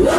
What?